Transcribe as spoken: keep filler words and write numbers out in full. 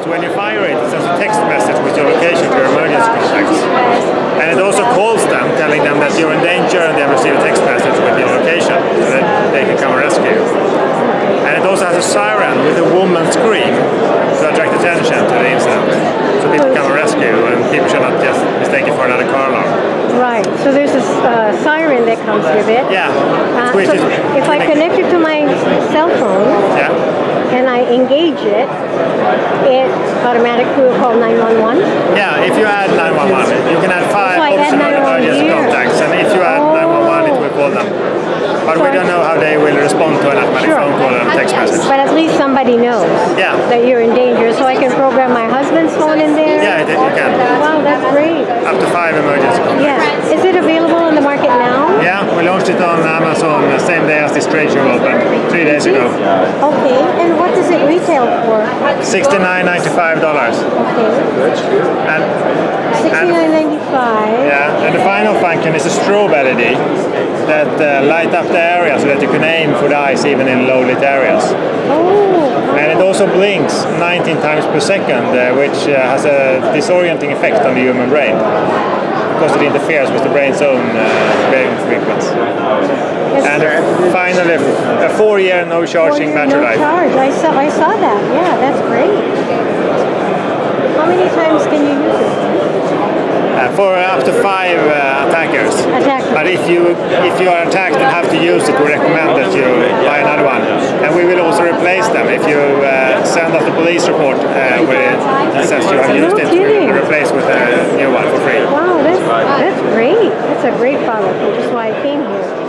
So when you fire it, it sends a text message with your location to your emergency contacts. And it also calls them, telling them that you're in danger, and they receive a text message with your location so that they can come and rescue you. And it also has a siren with a woman scream to attract attention to the incident. So people come and rescue, and people should not just mistake it for another car alarm. Right, so there's a uh, siren that comes with it. Yeah. Uh, so if I connect it to my cell phone, yeah, and I engage it, it automatically will call nine one one? Yeah, if you add nine one one, you can add five optional emergency contacts, and if you add nine one one, it will call them. But so we don't know how they will respond to an automatic sure. phone call and text message. But at least somebody knows yeah. that you're in danger, so I can program my husband's phone in there? Yeah, it, you can. Wow, that's great. Up to five emergency contacts. Yeah. Is it available on the market now? Yeah, we launched it on Amazon the same day as this trade show opened, three days ago. Okay, and what does it retail for? sixty-nine ninety-five dollars. Okay. And, sixty-nine ninety-five. Yeah, and the final function is a strobe L E D that uh, light up the area so that you can aim for the eyes even in low lit areas. Oh. And it also blinks nineteen times per second, uh, which uh, has a disorienting effect on the human brain, because it interferes with the brain's own uh, brain frequency. Yes. And uh, finally, a four-year no-charging battery life. No charge. I saw, I saw that. Yeah, that's great. How many times can you use it? Uh, for up to five uh, attackers. Attackers. But if you if you are attacked and have to use it, we recommend that you buy another one. And we will also replace them if you uh, send us the police report uh, where it says you have used it. We replace with a new one for free. Wow, that's that's great. That's a great product, which is why I came here.